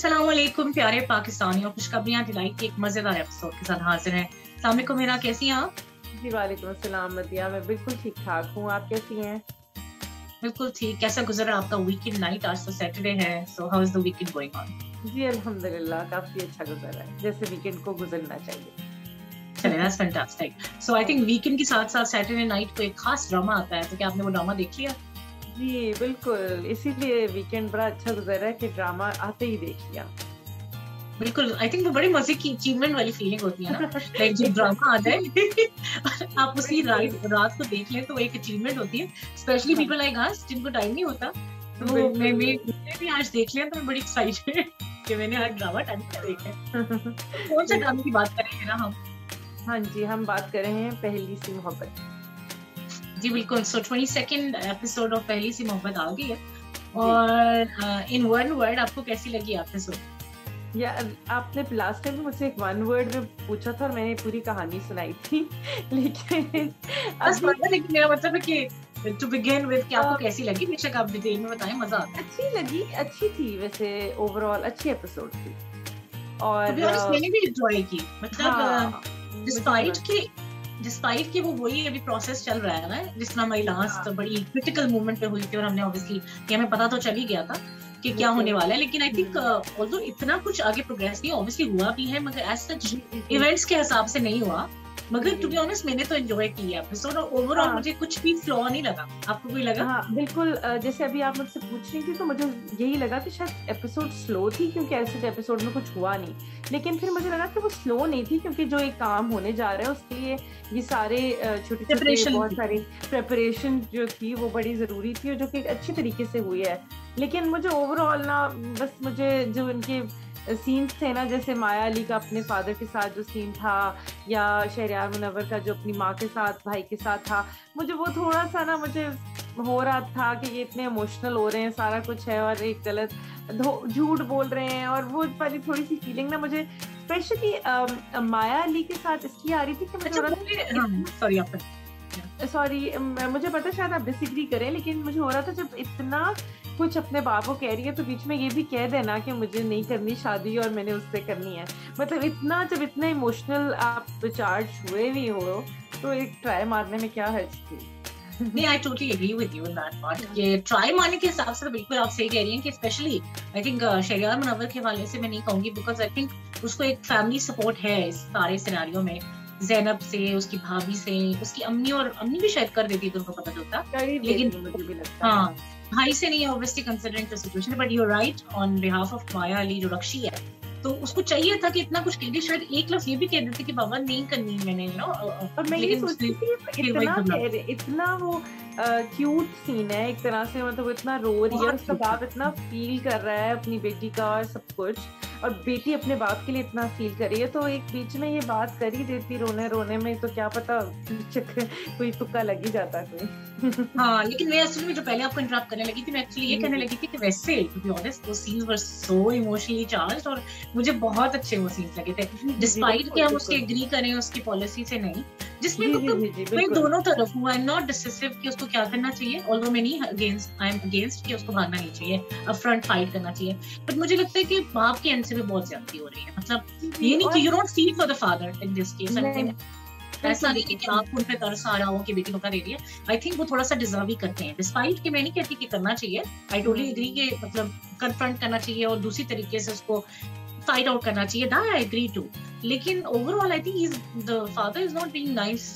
अस्सलामुअलैकुम प्यारे पाकिस्तानियों, खुशखबरियां दिलाई की एक मजेदार एपिसोड के साथ हाजिर हैं। अस्सलाम वालेकुम मीरा, कैसी हैं आप? जी वालेकुम अस्सलाम मदिया, मैं बिल्कुल ठीक ठाक हूँ, आप कैसी हैं? बिल्कुल ठीक। कैसा गुजरा आपका वीकेंड नाइट? आज तो सैटरडे है, so how is the weekend going on? जी अल्हम्दुलिल्लाह काफी अच्छा गुजरा है, जैसे वीकेंड को गुजरना चाहिए। चले, that's fantastic. So I think weekend के साथ साथ सैटरडे नाइट को एक खास ड्रामा आता है, तो क्या आपने वो ड्रामा देख लिया? जी बिल्कुल, इसीलिए वीकेंड बड़ा अच्छा गुजरा है कि ड्रामा आते ही देख लिया। बिल्कुल, आई थिंक वो बड़ी मजे की अचीवमेंट वाली फीलिंग होती है ना, लाइक जब ड्रामा आता है आप उसी रात को देख लें तो एक अचीवमेंट होती है, स्पेशली पीपल लाइक अस जिनको टाइम नहीं होता। तो मैं भी आज देख लिया, तो बड़ी एक्साइटेड कि मैंने आज ड्रामा टाइम पे देखा। कौन सा ड्रामा की बात करेंगे ना हम? हाँ जी, हम बात कर रहे हैं पहली सी मोहब्बत। जी बिल्कुल, सो 22nd episode of Pehli Si मोहब्बत आ गई है। और इन वन वर्ड आपको कैसी लगी एपिसोड? या आपने लास्ट टाइम मुझसे एक वन वर्ड में पूछा था और मैंने पूरी कहानी सुनाई थी, लेकिन बस लेकिन मेरा मतलब है कि To begin with, कि आपको कैसी लगी? बेशक आप डिटेल में बताएं, मजा आता है। अच्छी लगी, अच्छी थी, वैसे ओवरऑल अच्छी एपिसोड थी। और मैंने भी एंजॉय की, मतलब डिस्पाइट कि वो वही अभी प्रोसेस चल रहा है ना, जिसमें हमारी लास्ट बड़ी क्रिटिकल मोमेंट पे हुई थी और हमने ऑब्वियसली हमें पता तो चल ही गया था कि क्या होने वाला है, लेकिन आई थिंक ऑल्दो इतना कुछ आगे प्रोग्रेस नहीं ऑब्वियसली हुआ भी है, मगर एज सच इवेंट्स के हिसाब से नहीं हुआ। मगर टू बी ऑनेस्ट मैंने तो एंजॉय किया एपिसोड, और ओवरऑल मुझे कुछ भी फ्लॉ नहीं लगा। आपको कोई लगा? हाँ बिल्कुल, जैसे अभी आप मुझसे पूछ रही थी तो मुझे यही लगा कि शायद एपिसोड स्लो थी क्योंकि ऐसे एपिसोड में कुछ हुआ नहीं, लेकिन फिर मुझे लगा कि वो स्लो नहीं थी क्योंकि जो एक काम होने जा रहा है उसके लिए ये सारे छोटे छोटे बहुत सारी प्रेपरेशन जो थी वो बड़ी जरूरी थी, और जो कि अच्छी तरीके से हुई है। लेकिन मुझे ओवरऑल ना, बस मुझे जो उनके सीन्स थे ना, जैसे माया अली का अपने फादर के साथ जो सीन था, या शहरयार मुनव्वर का जो अपनी माँ के साथ भाई के साथ था, मुझे वो थोड़ा सा ना मुझे हो रहा था कि ये इतने इमोशनल हो रहे हैं, सारा कुछ है और एक गलत झूठ बोल रहे हैं, और वो वाली थोड़ी सी फीलिंग ना मुझे स्पेशली माया अली के साथ इसकी आ रही थी कि मुझे पता शायद आप डिसएग्री करें, लेकिन मुझे हो रहा था जब इतना कुछ अपने बाप को कह रही है तो बीच में ये भी कह देना कि मुझे नहीं करनी शादी और मैंने उससे करनी है, मतलब इतना जब इतना इमोशनल आप चार्ज हुए भी हो तो एक ट्राई मारने में क्या हर्ज थी। नहीं, I totally agree with you on that part. ये ट्राई मारने के हिसाब से बिल्कुल आप सही कह रही हैं कि specially I think Shahryar Munawwar के हवाले से मैं नहीं कहूंगी, बिकॉज आई थिंक उसको एक फैमिली सपोर्ट है इस सारे सिनेरियो में, जैनब से, उसकी भाभी से, उसकी अम्मी, और अम्मी भी शायद कर देती तो उनको पता चलता, लेकिन मुझे भी लगता हाँ भाई से नहीं है obviously considering the situation. But you are right on behalf of Maya Ali, जो रक्षी है, तो उसको चाहिए था कि इतना कुछ कह दे, शायद एक लफ्ज ये भी कह देते कि बाबा नहीं करनी मैंने, यू नो। मैं ये सोचती थी इतना वो क्यूट सीन है एक तरह से, मतलब इतना रो रही है, उसका बाप इतना फील कर रहा है अपनी बेटी का और सब कुछ, और बेटी अपने बाप के लिए इतना फील कर रही है, तो एक बीच में ये बात कर ही देती रोने रोने में, तो क्या पता कोई तुक्का लग ही जाता कोई। हाँ, लेकिन मैं एक्चुअली जो पहले आपको इंटरप्ट करने लगी थी, मैं एक्चुअली ये कहने लगी थी कि वैसे टू बी ऑनेस्ट वो scenes were so emotionally charged, और मुझे बहुत अच्छे वो सीन्स लगे थे, डिस्पाइट कि हम उसके एग्री करें उसकी पॉलिसी से नहीं, जिसमें मैं दोनों तरफ हूँ। आई एम नॉट डिसिसिव कि उसको क्या करना चाहिए, ऑल्दो मैं नहीं अगेंस्ट, आई एम अगेंस्ट कि उसको भागना नहीं चाहिए, अपफ्रंट फाइट करना चाहिए, बट मुझे लगता है कि बाप के एंड से भी बहुत ज्यादती हो रही है, मतलब ये नहीं कि you don't feel for the father in this case, ऐसा नहीं कि आप उन पे तरस आ रहा हो कि बेटी धोखा दे रही है। आई थिंक वो थोड़ा सा डिजर्व ही करते हैं, डिस्पाइट कि मैं नहीं कहती कि करना चाहिए, आई टोटली एग्री कि मतलब कन्फ्रंट करना चाहिए और दूसरी तरीके से उसको फाइट आउट करना चाहिए, दैट आई एग्री टू, लेकिन overall I think the father is not being nice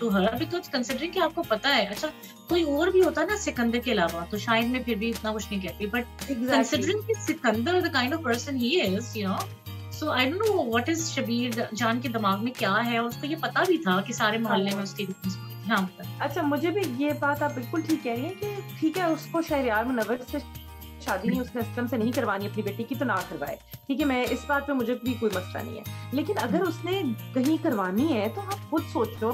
to her, because considering कि आपको पता है, अच्छा कोई और भी होता ना सिकंदर के अलावा तो शायद मैं फिर भी इतना कुछ नहीं कहती, बट कंसिडरिंग कि Sikandar the kind of person he is, you know, so I don't know what is Shabir जान के दिमाग में क्या है, और उसको ये पता भी था कि सारे मोहल्ले में उसकी। हाँ अच्छा, मुझे भी ये बात आप बिल्कुल ठीक कह रही है कि ठीक है उसको शहरयार मुनव्वर से शादी नहीं, उसने असलम से नहीं करवानी अपनी बेटी की तो ना करवाए, ठीक है, मैं इस बात पे मुझे भी कोई मसला नहीं है, लेकिन अगर उसने कहीं करवानी है तो आप खुद सोचो,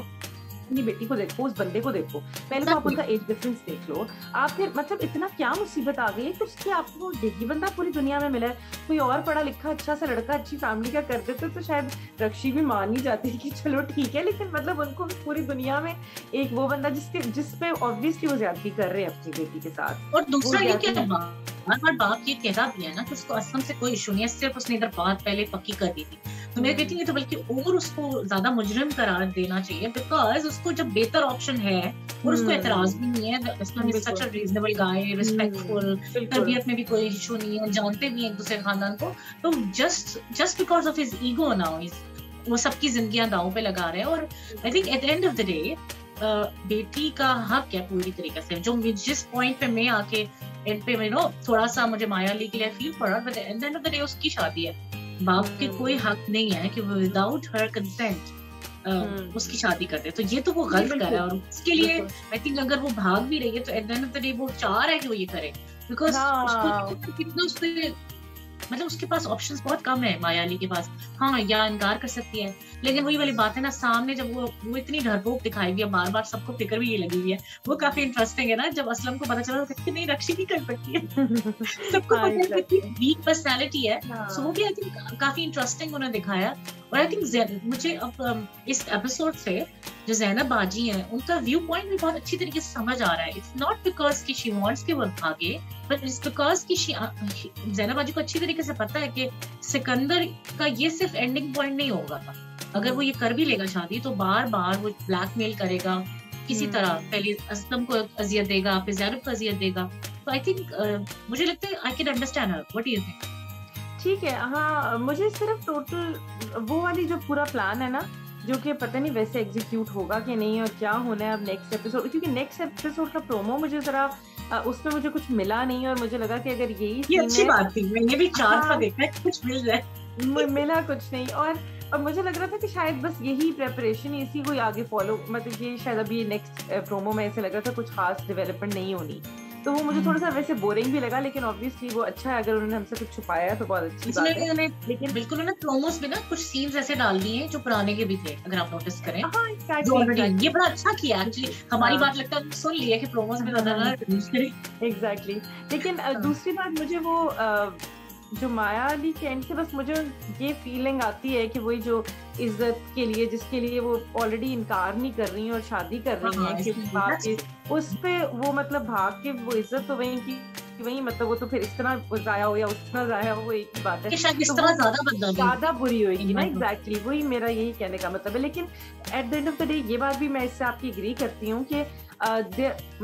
अपनी बेटी को देखो, उस बंदे को देखो, पहले तो आप उनका एज डिफरेंस देख लो, आप फिर मतलब इतना क्या मुसीबत आ गई है कि उसके आपको यही बंदा पूरी दुनिया में मिला है, कोई और पढ़ा लिखा अच्छा सा लड़का अच्छी फैमिली का कर देते तो शायद रक्षी भी मान ही जाती है कि चलो ठीक है, लेकिन मतलब उनको पूरी दुनिया में एक वो बंदा जिसपे ऑब्वियसली वो ज्यादती कर रहे हैं अपनी बेटी के साथ। और दूसरा बार बाप ये कहता भी है ना कि उसको असलम से कोई इशू नहीं है, सिर्फ उसने इधर बात पहले पक्की कर दी थी। तो मैं कहती हूँ तो बल्कि और उसको ज्यादा मुजरिम करार देना चाहिए, बिकॉज उसको जब बेहतर ऑप्शन है और उसको एतराज भी नहीं है। Aslam is such a reasonable guy, respectful, तबीयत में भी कोई इशू नहीं है, जानते भी हैं एक दूसरे खानदान को। तो just because of his ego now वो सबकी जिंदगियां दांव पे लगा रहे हैं। और I think at the end of the day बेटी का हक है पूरी तरीके से, जो जिस पॉइंट पे मैं आके एंड पे नो थोड़ा सा मुझे माया अली के लिए फील पड़ा, but at the end of the day उसकी शादी है, बाप के कोई हक नहीं है कि विदाउट हर कंसेंट उसकी शादी करते। तो ये तो वो गलत कर रहा है और उसके लिए आई थिंक अगर वो भाग भी रही है तो at the end of the day वो चाह रहा है कि वो ये करे, बिकॉज उसको कितना उससे मतलब उसके पास ऑप्शंस बहुत कम है माया अली के पास। हाँ, या इनकार कर सकती है, लेकिन वही वाली बात है ना, सामने जब वो इतनी डरपोक दिखाई हुई है, बार बार सबको फिक्र भी ये लगी हुई है। वो काफी इंटरेस्टिंग है ना, जब असलम को पता चला कि नहीं रक्षी भी कर सकती है सबको पता है कि वीक पर्सनैलिटी है, सो वो भी आई थिंक काफी इंटरेस्टिंग उन्होंने दिखाया। और आई थिंक मुझे अब इस एपिसोड से जो ज़ैनब बाजी हैं उनका व्यू पॉइंट भी बहुत अच्छी तरीके से समझ आ रहा है। इट्स नॉट बिकॉज कि शी वांट्स कि वो भागे, बट इट्स बिकॉज कि ज़ैनब बाजी को अच्छी तरीके से पता है कि सिकंदर का ये सिर्फ एंडिंग पॉइंट नहीं होगा। अगर वो ये कर भी लेगा शादी तो बार बार वो ब्लैकमेल करेगा किसी तरह, पहले असलम को अजियत देगा, फिर ज़ैनब को अजियत देगा। तो आई थिंक मुझे लगता है I can understand her, what do you think? ठीक है, हाँ, मुझे सिर्फ टोटल वो वाली जो पूरा प्लान है ना, जो कि पता नहीं वैसे एग्जीक्यूट होगा कि नहीं और क्या होना है अब नेक्स्ट एपिसोड, क्योंकि नेक्स्ट एपिसोड का प्रोमो मुझे जरा उसमें मुझे कुछ मिला नहीं और मुझे लगा कि अगर यही अच्छी बात थी, मैंने भी चार देखा है, कुछ मिल रहा है, मिला कुछ नहीं। और मुझे लग रहा था कि शायद बस यही प्रेपरेशन, इसी को आगे फॉलो, मतलब ये शायद अभी नेक्स्ट प्रोमो में ऐसे लग रहा था कुछ खास डेवलपमेंट नहीं होनी, तो वो मुझे थोड़ा सा वैसे बोरिंग भी लगा। लेकिन ऑब्वियसली वो अच्छा है, अगर उन्होंने हमसे कुछ छुपाया तो बहुत अच्छी बात है। लेकिन बिल्कुल उन्होंने प्रोमोस में ना कुछ सीन्स ऐसे डाल दिए हैं जो पुराने के भी थे, अगर आप नोटिस करें। ये बड़ा अच्छा किया एक्चुअली, हमारी बात लगता है सुन लिया कि प्रोमोस में एग्जैक्टली। लेकिन दूसरी बात, मुझे वो जो माया अली के एंड से बस मुझे ये फीलिंग आती है कि वही जो इज्जत के लिए, जिसके लिए वो ऑलरेडी इनकार नहीं कर रही है और शादी कर रही है किसी बाप की, उस पे वो मतलब भाग के वो इज्जत तो वहीं की वही, मतलब वो तो फिर इस तरह जाया हो या उतना जाया हो, वो एक ही बात है, ज्यादा बुरी होगी ना। एग्जैक्टली वही मेरा यही कहने का मतलब है। लेकिन at the end of the day ये बात भी मैं इससे आपकी एग्री करती हूँ कि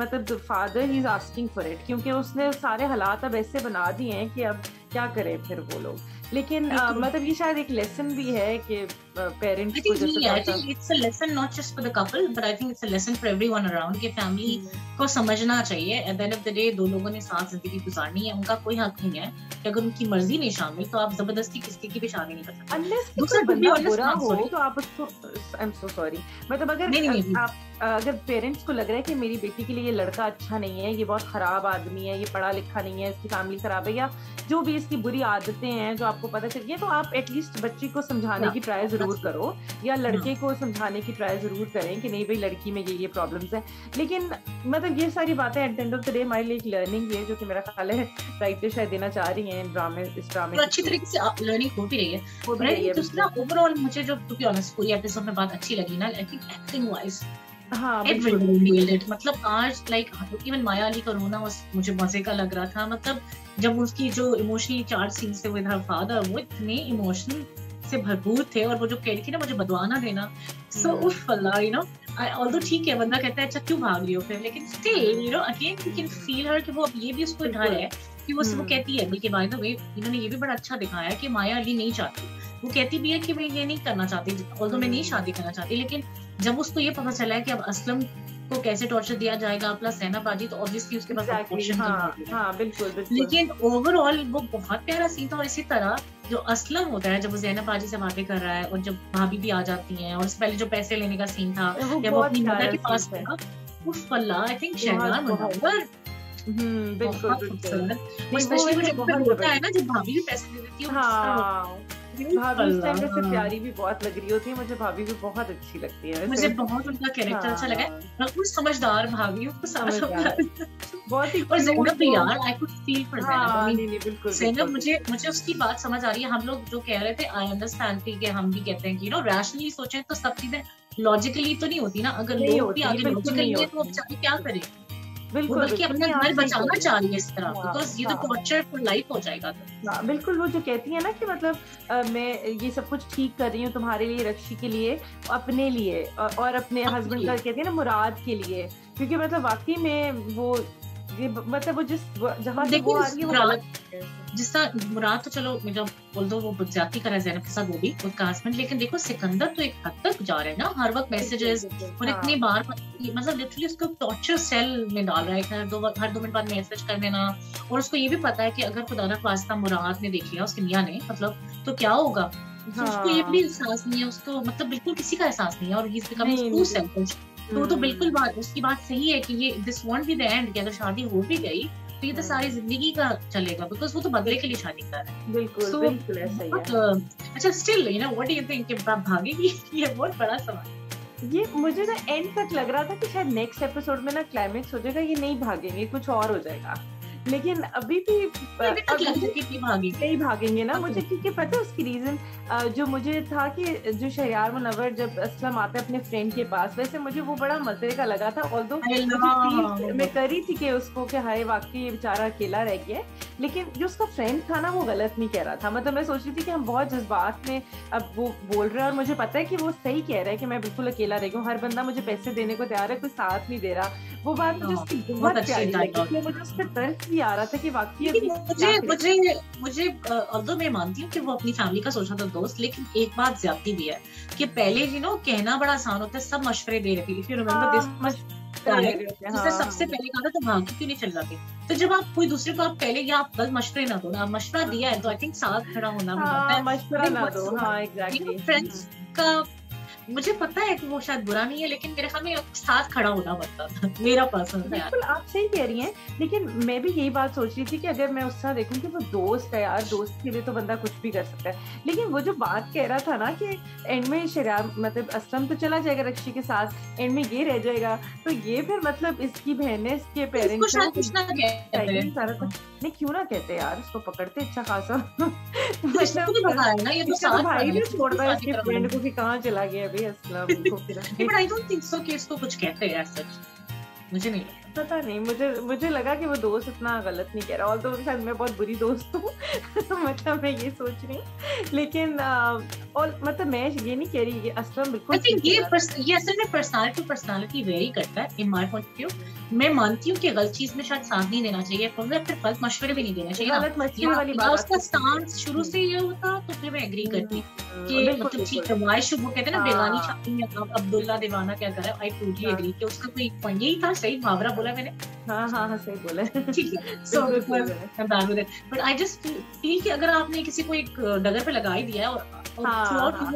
मतलब the father is asking for it, क्योंकि उसने सारे हालात अब ऐसे बना दिए हैं कि अब क्या करें फिर वो लोग। लेकिन मतलब ये शायद एक लेसन भी है कि पेरेंट्स को, it's a lesson not just for the couple but I think it's a lesson for everyone around, कि फैमिली को समझना चाहिए at the end of the day दो लोगों ने साथ जिंदगी गुजारनी है, उनका कोई हक नहीं है कि अगर उनकी मर्जी नहीं शामिल तो आप जबरदस्ती किसी की भी शादी नहीं कर सकते। तो आप उसको, आई एम सो सॉरी, मतलब अगर पेरेंट्स को लग रहा है कि मेरी बेटी के लिए ये लड़का अच्छा नहीं है, ये बहुत खराब आदमी है, ये पढ़ा लिखा नहीं है, इसकी फैमिली खराब है, या जो भी इसकी बुरी आदतें हैं जो आपको पता चल गई, तो आप एटलीस्ट बच्ची को समझाने की ट्राई जरूर करो या लड़के को समझाने की ट्राई जरूर करें कि नहीं भाई लड़की में ये प्रॉब्लम्स है। लेकिन मतलब ये सारी बातें at the end of the day हमारे लिए एक लर्निंग है, जो कि मेरा ख्याल है राइटर शायद देना चाह रही है इस ड्रामे तो अच्छी तरीके से लर्निंग हो भी रही है। दूसरा ओवरऑल मुझे जो टू बी ऑनेस्ट पूरी एपिसोड में बात अच्छी लगी ना, आई थिंक एक्टिंग वाइज मतलब आज इवन माया अली का रोना मुझे मजे का लग रहा था। मतलब जब उसकी जो इमोशनली चार सीन्स थे विद हर फादर, वो इतने इमोशनल से भरपूर थे, और वो जो कह रही थी ना मुझे बदवाना देना, सो उफ अल्लाह, यू नो ऑल्दो ठीक है बंदा कहता है अच्छा क्यों भाग रही हो फिर, लेकिन still you know again you can feel her कि वो अब ये भी उसको डर है कि वो सब कहती है। बल्कि बाय द वे इन्होंने ये भी बड़ा अच्छा दिखाया है कि माया अली नहीं चाहती, वो कहती भी है कि मैं ये नहीं करना चाहती, ऑल्दो मैं नहीं शादी करना चाहती, लेकिन जब उसको ये पता चला है कि अब असलम को कैसे टॉर्चर दिया जाएगा प्लस ज़ैनब बाजी, तो ऑब्वियसली उसके पास ऑप्शन नहीं है। बिल्कुल। लेकिन ओवरऑल वो बहुत प्यारा सीन था। और इसी तरह जो असलम होता है जब वो ज़ैनब बाजी से बातें कर रहा है और जब भाभी भी आ जाती हैं, और उससे पहले जो पैसे लेने का सीन था जब वो अपनी माता के पास था, उस पल्ला आई थिंक शहरयार मुनव्वर बिल्कुल है ना, जब भाभी भी पैसे दे देती है, भाभी उस टाइम वैसे प्यारी भी बहुत लग रही होती है, मुझे भाभी भी बहुत अच्छी लगती है, मुझे बहुत उनका कैरेक्टर अच्छा लगा है, कुछ समझदार भाभी, उनको समझदार बहुत ही। और ज़ैनब भी यार I could feel for Zainab, Zainab मुझे उसकी बात समझ आ रही है। हम लोग जो कह रहे थे आई अंडरस्टैंड थी कि हम भी कहते हैं कि यू नो रैशनली सोचें तो सब चीजें लॉजिकली तो नहीं होती ना, अगर लोग भी आगे लॉजिकली तो बेचारी क्या करे, बिल्कुल बल्कि अपना घर बचाना चाह रही है इस तरह, बिकॉज ये तो टॉर्चर फॉर लाइफ हो जाएगा। बिल्कुल, वो जो कहती है ना कि मतलब मैं ये सब कुछ ठीक कर रही हूँ तुम्हारे लिए, रक्षी के लिए, अपने लिए और अपने हस्बैंड का, कहती है ना मुराद के लिए, क्योंकि मतलब वाकई में वो ये मतलब वो जिस जहाँ देखो जिस तरह मुराद, तो चलो मतलब बोल दो वो बदजाती कर रहा है ज़ैनब के साथ, वो भी उसका हस्बैंड, लेकिन देखो सिकंदर तो एक हद तक जा रहा है ना, हर वक्त मैसेजेस और इतनी बार मतलब लिटरली उसको टॉर्चर सेल में डाल रहा है, हर दो मिनट बाद मैसेज कर देना, और उसको ये भी पता है कि अगर खुदा ना खास्ता मुराद ने देख लिया, उसकी मियाँ ने मतलब, तो क्या होगा। उसको ये भी एहसास नहीं है, उसको मतलब बिल्कुल किसी का एहसास नहीं है, और he is becoming too selfish. तो बिल्कुल बात उसकी बात सही है कि ये this won't be the end, कि अगर शादी हो भी गई तो ये तो सारी जिंदगी का चलेगा, बिकॉज वो तो बदले के लिए शादी कर रहा है। बिल्कुल, so, बिल्कुल ऐसा ही है। अच्छा still you know what do you think आप भागेगी? ये बहुत बड़ा सवाल। ये मुझे ना एंड तक लग रहा था कि शायद नेक्स्ट एपिसोड में ना क्लाइमेक्स हो जाएगा, ये नहीं भागेंगे, कुछ और हो जाएगा, लेकिन अभी भी नहीं भागेंगे ना मुझे, क्योंकि पता है उसकी रीजन जो मुझे था कि जो शहरयार मुनव्वर जब असलम आता है अपने फ्रेंड के पास, वैसे मुझे वो बड़ा मजे का लगा था, ऑल्दो मैं करी थी कि उसको कि हाय वाकई बेचारा अकेला रह गया, लेकिन जो उसका फ्रेंड था ना वो गलत नहीं कह रहा था। मतलब मैं सोच रही थी कि हम बहुत जज्बात में अब वो बोल रहे हैं, और मुझे पता है कि वो सही कह रहा है कि मैं बिल्कुल अकेला रह गया, हर बंदा मुझे पैसे देने को तैयार है, कोई साथ नहीं दे रहा। वो बात मुझे उसकी बहुत प्यारी लगी, मुझे उस पर तर्क भी आ रहा था कि वाकई मुझे ऑल्दो मैं मानती हूँ कि वो अपनी फैमिली का सोचा था दोस्त, लेकिन एक बात ज्यादती भी है कि पहले यू नो कहना बड़ा आसान होता है, सब मशवरे दे रहे थे, जिसने सबसे पहले कहा था तो भाग क्यों नहीं चल रहा, तो जब आप कोई दूसरे को आप पहले या आप बस मशवरे ना दो ना, मशवरा दिया है तो आई थिंक साथ खड़ा होना फ्रेंड्स का, मुझे पता है कि वो शायद बुरा नहीं है, लेकिन मेरे ख्याल में साथ खड़ा होना पड़ता था, मेरा पर्सनल। बिल्कुल आप सही कह रही हैं, लेकिन मैं भी यही बात सोच रही थी कि अगर मैं उसका देखूं कि वो दोस्त है यार, दोस्त के लिए तो बंदा कुछ भी कर सकता है, लेकिन वो जो बात कह रहा था ना कि एंड में शराब मतलब असलम तो चला जाएगा रक्षी के साथ, एंड में ये रह जाएगा, तो ये फिर मतलब इसकी बहने इसके पेरेंट्स नहीं क्यों ना कहते यार, उसको पकड़ते अच्छा खासा भाई भी छोड़ रहा है उसके फ्रेंड को कि कहाँ चला गया अभी असलम। मुझे नहीं पता, नहीं मुझे लगा कि वो दोस्त इतना गलत नहीं कह रहा, और तो शायद मैं बहुत बुरी दोस्त हूँ मतलब मैं ये सोच रही हूँ, लेकिन और मतलब मैं ये नहीं कह रही असलम बिल्कुल, ये असल में पर्सनल टू पर्सनैलिटी वेरी करता है in my point of view. मैं मानती हूँ कि गलत चीज में शायद साथ नहीं देना चाहिए, गलत मशवरे भी नहीं देना चाहिए, उसका स्टांस शुरू से ये होता तो फिर मैं एग्री करती कि मतलब ठीक है, वाई शुभ कहते हैं ना बेगानी छाती में अब्दुल्ला दीवाना क्या कर रहा है, आई टोटली एग्री कि उसका कोई पॉइंट यही था, सही मुहावरा बोला मैंने। हाँ हाँ हाँ सही बोला, ठीक है। So but I just feel कि अगर आपने किसी को एक डगर पे लगा ही दिया और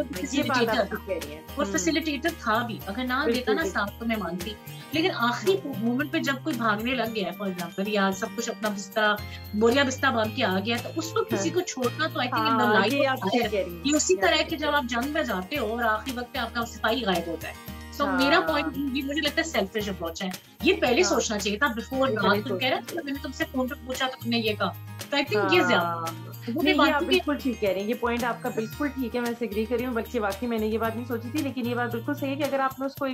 फैसिलिटेटर था भी, अगर ना देता ना साथ तो मैं मानती, लेकिन आखिरी मोमेंट पे जब कोई भागने लग गया है फॉर एग्जाम्पल, या सब कुछ अपना बिस्ता बोरिया बिस्ता बांध के आ गया, तो उसको किसी को छोड़ना तो I think in the life ये उसी तरह के जब आप जंग में जाते हो और आखिरी वक्त पे आपका सिपाही गायब होता है। So, मेरा पॉइंट भी मुझे लगता है सेल्फिश अप्रोच है, ये पहले सोचना चाहिए था बिफोर ना, तुम कह रहे थे मैंने तुमसे फोन पे पूछा तो तुमने ये कहा, तो आई थिंक ये ज्यादा बिल्कुल ठीक कह रही है, ये पॉइंट आपका बिल्कुल ठीक है, मैं एग्री कर रही हूँ, बल्कि वाकई मैंने ये बात नहीं सोची थी, लेकिन ये बात बिल्कुल सही है कि अगर आपने उसको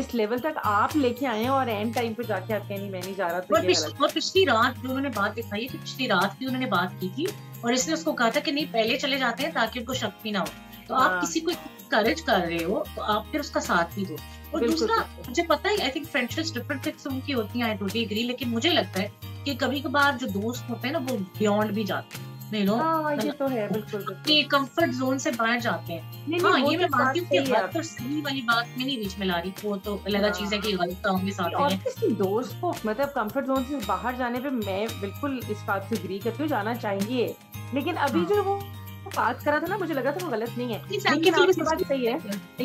इस लेवल तक आप लेके आए हैं और एंड टाइम पे जाके आप कहीं मैं नहीं जा रहा, तो पिछली रात जो उन्होंने बात दिखाई है, पिछली रात भी उन्होंने बात की थी और इसने उसको कहा था कि नहीं पहले चले जाते हैं ताकि उनको शक भी ना हो, तो आप किसी को करेज कर रहे हो तो आप फिर उसका साथ भी दो। और दूसरा मुझे पता है आई थिंक फ्रेंडशिप्स डिफरेंट किस्म की होती है, आई टोटली एग्री, लेकिन मुझे लगता है कि कभी कभार जो दोस्त होते हैं ना वो बियॉन्ड भी जाते हैं, नहीं नो ये तो है बिल्कुल अपने कंफर्ट जोन से बाहर जाते हैं। हाँ ये मैं मानती हूँ कि हर सही वाली बात में नहीं बीच में ला रही, वो तो अलग चीज है कि गलत काम के साथ और किसी दोस्त को मतलब कंफर्ट जोन से बाहर जाने पे मैं बिल्कुल इस बात से एग्री करती हूँ, जाना चाहिए, लेकिन अभी जो वो बात करा था ना मुझे लगा था वो गलत नहीं है, लेकिन बात सही है,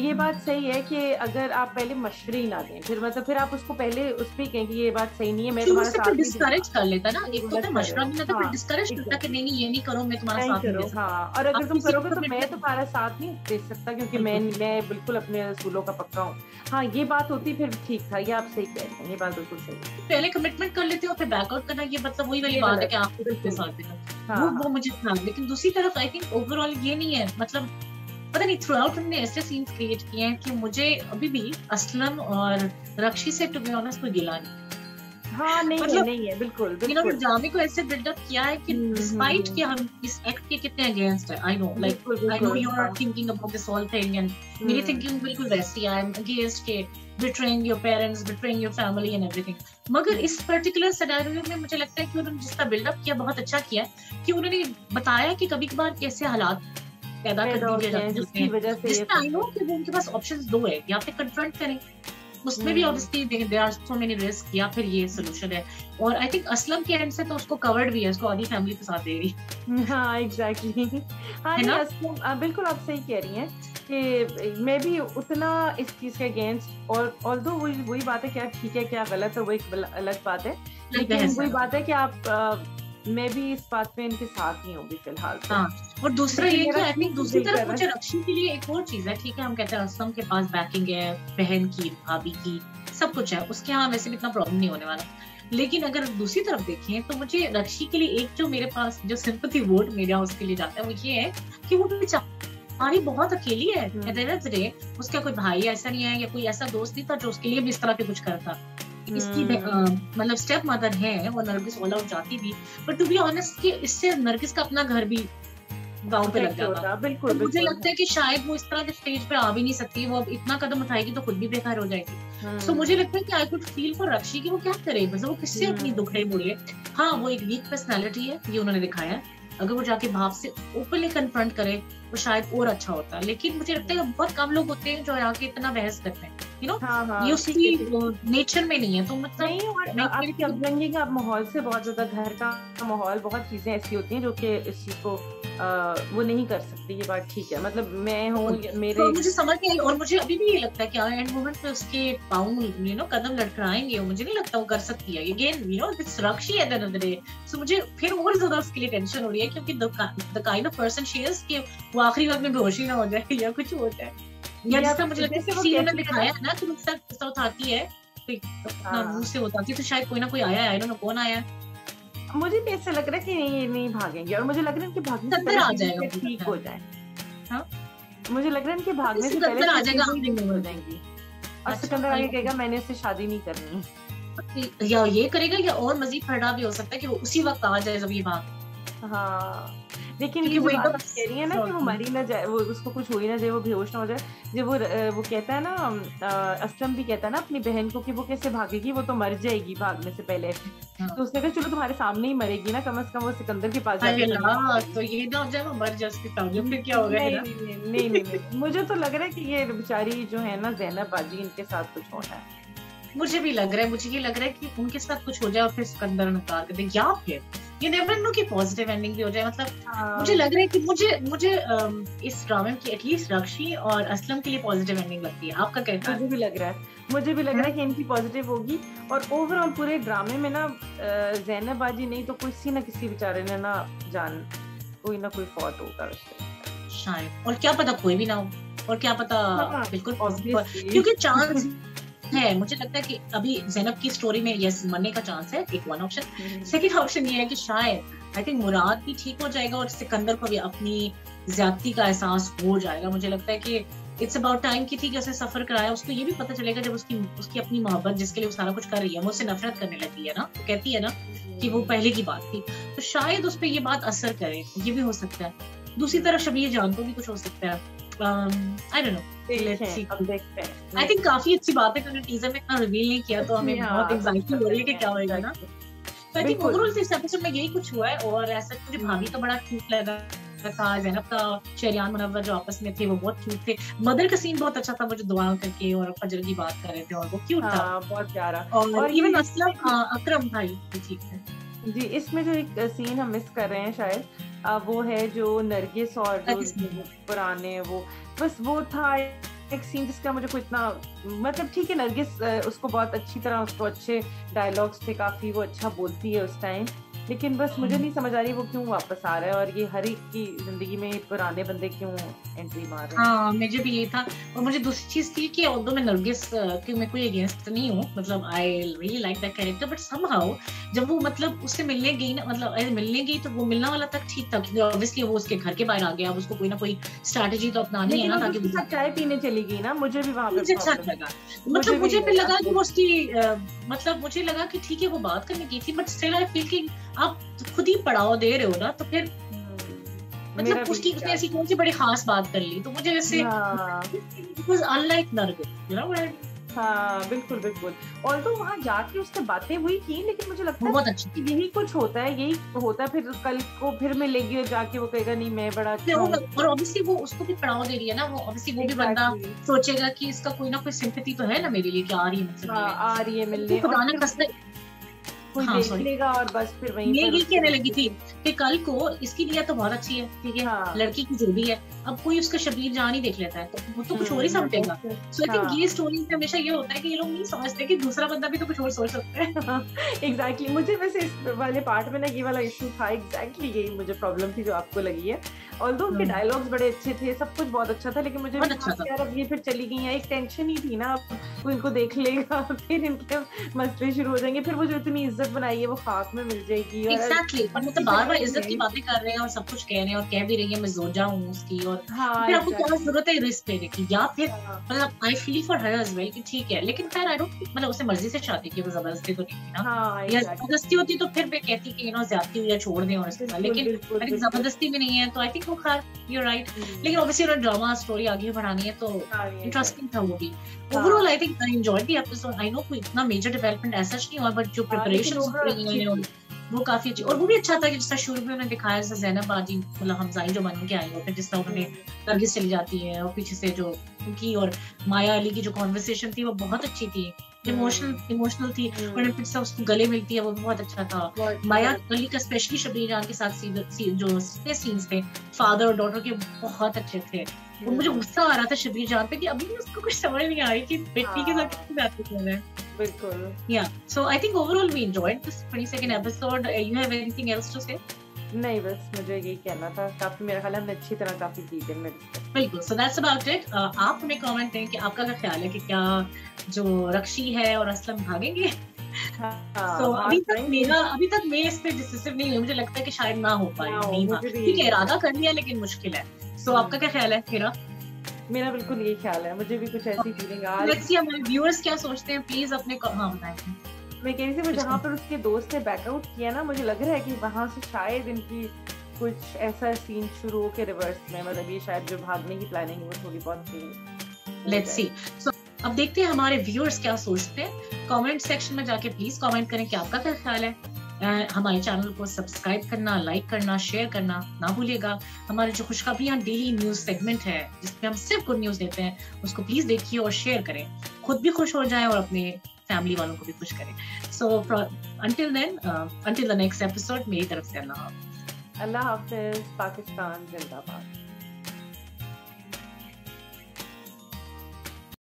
ये बात सही है कि अगर आप पहले मशवरे ही ना दें फिर मतलब फिर आप उसको पहले उस पर कहें कि ये बात सही नहीं है, मैं तुम्हारा साथ डिस्करेज कर लेता ना, एक तो मशवरा भी ना था फिर डिस्करेज करता कि नहीं ये नहीं करो मैं तुम्हारा साथ नहीं दूंगा, और अगर तुम करोगे तो मैं तुम्हारा साथ नहीं दे सकता क्योंकि मैं बिल्कुल अपने असूलों का पक्का हूँ। हाँ ये बात होती फिर ठीक था, ये आप सही कह रहे हैं, ये बात बिल्कुल सही है, पहले कमिटमेंट कर लेते हो फिर बैकआउट करना, ये मतलब वही वाली बात है कि आपको साथ देना वो मुझे, लेकिन दूसरी तरफ आई थिंक ओवरऑल ये नहीं है, मतलब पता नहीं थ्रू आउट हमने ऐसे सीन्स क्रिएट किए हैं कि मुझे अभी भी असलम और रक्षी से टू बी ऑनेस्ट कोई गिला नहीं। हाँ, नहीं, मतलब, नहीं है बिल्कुल, बिल्कुल। ड्रामे को ऐसे बिल्डअप किया है कि डिस्पाइट कि हम इस एक्ट के कितने अगेंस्ट है, I know like I know you are thinking about this whole thing and मेरी थिंकिंग बिल्कुल वैसी, आई एम अगेंस्ट के betraying your parents, betraying your family and everything, मगर इस पर्टिकुलर सिनेरियो में मुझे लगता है कि उन्होंने जिसका बिल्डअप किया बहुत अच्छा किया है कि उन्होंने बताया कि कभी कभार कैसे हालात पैदा कर दिए जाते हैं जिसमें आई नो कि उनके पास ऑप्शंस दो है, या फिर कन्फ्रंट करें उसमें भी obviously there are so many risk, या फिर ये सोल्यूशन है। और आई थिंक असलम के एंड से तो उसको कवर्ड भी है, उसको आधी फैमिली के साथ दे रही। हाँ एग्जैक्टली, हाँ असलम बिल्कुल आप सही कह रही हैं कि मैं भी उतना इस चीज़ के अगेंस्ट, और ऑल्दो वही बात है क्या ठीक है क्या गलत है वो एक अलग बात है, लेकिन वही बात है कि आप मैं भी इस बात में इनके साथ ही होगी फिलहाल। हाँ, और दूसरा ये कि आई थिंक दूसरी तरफ मुझे रक्षी के लिए एक और चीज़ है, ठीक है हम कहते हैं असलम के पास बैकिंग है, बहन की भाभी की सब कुछ है उसके, यहाँ वैसे भी इतना प्रॉब्लम नहीं होने वाला, लेकिन अगर दूसरी तरफ देखें तो मुझे रक्षी के लिए एक जो मेरे पास जो सिंपैथी वोट मेरा उसके लिए जाता है वो ये है कि वो बेचारी बहुत अकेली है, उसका कोई भाई ऐसा नहीं है या कोई ऐसा दोस्त नहीं था जो उसके लिए भी इस तरह के कुछ करता, इसकी मतलब स्टेप मदर है वो नरगिस ऑल आउट जाती भी, बट टू बी ऑनेस्ट कि इससे नरगिस का अपना घर भी गांव पे लग जाता, बिल्कुल मुझे लगता है कि शायद वो इस तरह के स्टेज पे आ भी नहीं सकती, वो अब इतना कदम उठाएगी तो खुद भी बेकार हो जाएगी। सो मुझे लगता है कि I could feel for Rakshi कि वो क्या करे, मतलब वो किससे अपनी दुखड़े बोले। हाँ वो एक वीक पर्सनैलिटी है ये उन्होंने दिखाया, अगर वो जाके भाव से ओपनली कन्फ्रंट करे वो शायद और अच्छा होता, लेकिन मुझे लगता है बहुत कम लोग होते हैं जो आके इतना बहस करते हैं, यू नो ये उसकी नेचर में नहीं है। तो मतलब आपकी अपब्रिंगिंग, आप माहौल से बहुत ज्यादा, घर का माहौल, बहुत चीजें ऐसी होती हैं जो कि इस चीज को वो नहीं कर सकती, ये बात ठीक है। मतलब मैं हूँ मेरे तो मुझे समझ नहीं आई, और मुझे अभी भी ये लगता है कि एंड मोमेंट पे उसके पाँव यू नो कदम लटकाएंगे, मुझे नहीं लगता वो कर सकती है। Again you know it's रक्षी at the end of the day, so मुझे फिर और ज्यादा उसके लिए टेंशन हो रही है क्योंकि the kind of person she is कि वो आखिरी वक्त में बेहोशी ना हो जाए या कुछ हो जाए, या जिसका मुझे लगता है सीन में दिखाया है ना कि उसका किस्सा उठाती है अपना मुंह से उठाती है, तो शायद कोई ना कोई आया है, आई डोंट नो कौन आया। मुझे भी ऐसा लग रहा है कि नहीं ये नहीं भागेंगे, और मुझे लग रहा है कि भागने से पहले ठीक हो जाए। हाँ मुझे लग रहा है कि भागने से पहले आ जाएगा, हम नहीं हो जाएंगी, और सिकंदर आगे कहेगा मैंने इससे शादी नहीं करनी, या ये करेगा या और मजीद फड़ा भी हो सकता है कि वो उसी वक्त आ जाए जब ये भाग। हाँ लेकिन ये बात आप कह रही है ना कि वो मरी ना जाए, वो उसको कुछ हो ही ना जाए, वो बेहोश ना हो जाए। जब वो कहता है ना असलम भी कहता है ना अपनी बहन को कि वो कैसे भागेगी, वो तो मर जाएगी भागने से पहले। तो उसने कहा चलो तुम्हारे सामने ही मरेगी ना, कम से कम वो सिकंदर के पास जाएगी तो ये ना हो जाए वो मर जाए उसके सामने, फिर क्या होगा। नहीं नहीं मुझे तो लग रहा है कि ये बेचारी जो है ना ज़ैनब बाजी, इनके साथ कुछ होना है। मुझे भी लग रहा है, मुझे ये लग रहा है कि उनके साथ कुछ हो जाए और फिर सिकंदर नकार कर दे, या फिर ये नेवर नो कि पॉजिटिव एंडिंग भी हो जाए। मतलब मुझे लग रहा है कि मुझे इस ड्रामे की एटलीस्ट रक्षी और असलम के लिए पॉजिटिव एंडिंग लगती है। आपका कहना है? मुझे भी लग रहा है कि इनकी पॉजिटिव होगी। और ओवरऑल पूरे ड्रामे में ना ज़ैनब बाजी नहीं तो किसी ना किसी बेचारे ने ना जान कोई ना कोई फॉल्ट होगा शायद, और क्या पता कोई भी ना हो, और क्या पता बिल्कुल पॉजिटिव, क्योंकि चांस है। मुझे लगता है कि अभी ज़ैनब की स्टोरी में यस मरने का चांस है, एक वन ऑप्शन। सेकंड ऑप्शन ये है कि शायद आई थिंक मुराद भी ठीक हो जाएगा और सिकंदर को भी अपनी ज्यादती का एहसास हो जाएगा। मुझे लगता है कि इट्स अबाउट टाइम की थी कि उसे सफर कराया, उसको ये भी पता चलेगा जब उसकी अपनी मोहब्बत जिसके लिए वो सारा कुछ कर रही है वो उससे नफरत करने लगती है ना, तो कहती है ना कि वो पहले की बात थी, तो शायद उस पर ये बात असर करे, ये भी हो सकता है। दूसरी तरफ शबीर जान को भी कुछ हो सकता है, I don't know, let's see, हम देखते हैं। I think काफी अच्छी बात है कि उन्होंने टीजर में इतना रिवील नहीं किया तो हमें बहुत एंजाइटी हो रही है कि क्या होएगा ना। तो आई थिंक ओवरऑल इस एपिसोड में यही कुछ हुआ है, और ऐसा मुझे भाभी का बड़ा क्यूट लगा था, ज़ैनब का, शहरयार मुनव्वर जो आपस में थे वो बहुत क्यूट थे, मदर का सीन बहुत अच्छा था, मुझे दुआ करके और फजर की बात कर रहे थे और वो क्यूट था, बहुत प्यारा। और इवन असलम अकरम भाई ठीक है जी। इसमें जो एक सीन हम मिस कर रहे हैं शायद वो है जो नरगिस और जो पुराने वो बस वो था एक सीन जिसका मुझे कोई इतना मतलब ठीक है, नरगिस उसको बहुत अच्छी तरह उसको अच्छे डायलॉग्स थे, काफ़ी वो अच्छा बोलती है उस टाइम, लेकिन बस मुझे नहीं समझ आ रही वो क्यों वापस आ रहा है और ये हर एक की जिंदगी में पुराने बंदे क्यों एंट्री मार रहे हैं। हाँ मुझे भी यही था। और मुझे दूसरी चीज़ थी कि ऑल्दो मैं नरगिस की मैं कोई अगेंस्ट नहीं हूँ, मतलब I really like that character, but somehow जब वो मतलब उससे मिलने गई ना, मतलब मिलने गई तो वो मिलना वाला तक ठीक था क्योंकि ऑब्वियसली वो उसके घर के बाहर आ गया, अब उसको कोई ना कोई स्ट्रैटेजी तो अपनानी है ना, ताकि चाय पीने चली गई ना, मुझे भी वहाँ लगा, मतलब मुझे फिर लगा कि वो उसकी मतलब मुझे लगा कि ठीक है वो बात करने की थी, बट स्टिल आई फील कि आप खुद ही पड़ाव दे रहे हो ना, तो फिर मतलब उसने ऐसी कौन सी बड़ी खास बात कर ली, तो मुझे ऐसे it was unlike Nargis, you know what I mean. हाँ बिल्कुल बिल्कुल, ऑल्दो वहाँ जाके उससे बातें हुई थी, लेकिन मुझे लगता है बहुत अच्छी थी। यही कुछ होता है, यही होता है, फिर कल को फिर मिलेगी और जाके वो कहेगा नहीं मैं बड़ा अच्छा हूं, और ऑब्वियसली वो उसको भी पड़ाव दे रही है ना, वो ऑब्वियसली वो भी बंदा सोचेगा कि इसका कोई ना कोई सिंपैथी तो है ना मेरे लिए, क्या आ रही है मुझसे, आ रही है मिलने, खुदा ना कसम कोई देख लेगा, और बस फिर वही ये कहने लगी थी कि कल को इसकी नियत तो बहुत अच्छी है, ठीक है लड़की की जो भी है, अब कोई उसका शबीर जान ही देख लेता है तो वो तो कुछ और ही समझेगा। सो आई थिंक ये स्टोरीज में हमेशा ये होता है कि ये लोग नहीं समझते कि दूसरा बंदा भी तो कुछ और सोच सकता है। एग्जैक्टली, मुझे वैसे इस वाले पार्ट में ना ये वाला इशू था, एग्जैक्टली यही मुझे प्रॉब्लम थी जो आपको लगी है। ऑल्दो उनके डायलॉग्स बड़े अच्छे थे, सब कुछ बहुत अच्छा था, लेकिन मुझे यार अब ये फिर चली गई है, एक टेंशन ही थी ना अब इनको देख लेगा, फिर इनके मसले शुरू हो जाएंगे, फिर वो जो इतनी इज्जत बनाई है वो खाक में मिल जाएगी। एग्जैक्टली, मतलब बार बार इज्जत की बातें कर रहे हैं और सब कुछ कह रहे हैं और कह भी रही है मैं जोजा हूँ उसकी, और फिर आपको क्या जरूरत है रिस्क लेने की, या फिर मतलब I feel for her husband कि ठीक है, लेकिन खैर आई डोंट, मतलब उसे मर्जी से चाहती कि वो जबरदस्ती तो नहीं ना, या जबरदस्ती होती तो फिर मैं कहती कि यू नो ज्यादती हुई या छोड़ दें और इसके साथ, लेकिन जबरदस्ती भी नहीं है तो आई थिंक वो खैर यू आर राइट। लेकिन ऑब्वियसली उन्होंने ड्रामा स्टोरी आगे बढ़ानी है तो इंटरेस्टिंग था वो भी। Overall I think I enjoyed the episode, I know कोई इतना मेजर डेवलपमेंट ऐसा नहीं हुआ, बट जो प्रिपरेशन वो काफी अच्छी, और वो भी अच्छा था कि जिसका शुरू में उन्होंने दिखाया जैसे ज़ैनब बाजी मतलब हमज़ाई जो बन के आई हो, फिर जिस तरह उन्होंने नरगिस चली जाती है और पीछे से जो उनकी और माया अली की जो कॉन्वर्सेशन थी वो बहुत अच्छी थी, इमोशनल थी, और फिर सब उसको गले मिलती है वो भी बहुत अच्छा था। माया अली का स्पेशली शबीर जान के साथ जो सीन्स थे फादर और डॉटर के बहुत अच्छे थे, और मुझे गुस्सा आ रहा था शबीर जान पे कि अभी भी उसको कुछ समझ नहीं आ रही कि बेटी के साथ कैसे बात कर रहे हैं। Cool. Yeah. So I think overall we enjoyed this 22nd episode. You have anything else to say? नहीं बस मुझे यही कहना था, काफी मेरा ख्याल हमने अच्छी तरह काफी डिटेल में बिल्कुल। So that's about it. आप हमें कमेंट दें कि आपका क्या ख्याल है कि क्या जो रक्षी है और असलम भागेंगे? तो अभी तक मैं इस पे डिसिसिव नहीं हुई, मुझे लगता है कि शायद ना हो पाए, ठीक है इरादा कर लिया लेकिन मुश्किल है। So आपका क्या ख्याल है फिरा? मेरा बिल्कुल ये ख्याल है, मुझे भी कुछ ऐसी फीलिंग आ रही है। लेट्स सी हमारे व्यूअर्स क्या सोचते हैं, प्लीज अपने बताएं। मैं कह रही थी जहाँ पर उसके दोस्त ने बैकआउट किया ना, मुझे लग रहा है कि वहाँ से शायद इनकी कुछ ऐसा सीन शुरू हो के रिवर्स में, मतलब ये शायद जो भागने की प्लानिंग वो थोड़ी बहुत थी। लेट्स सी, सो अब देखते हैं हमारे व्यूअर्स क्या सोचते हैं। कमेंट सेक्शन में जाके प्लीज कमेंट करें कि आपका क्या ख्याल है। हमारे चैनल को सब्सक्राइब करना, लाइक करना, शेयर करना ना भूलिएगा। हमारे जो खुशखबरियां डेली न्यूज सेगमेंट है जिसमें हम सिर्फ गुड न्यूज देते हैं, उसको प्लीज देखिए और शेयर करें, खुद भी खुश हो जाएं और अपने फैमिली वालों को भी खुश करें। So until then, until the next episode, मेरी तरफ से अल्लाह हाफिज, पाकिस्तान जिंदाबाद।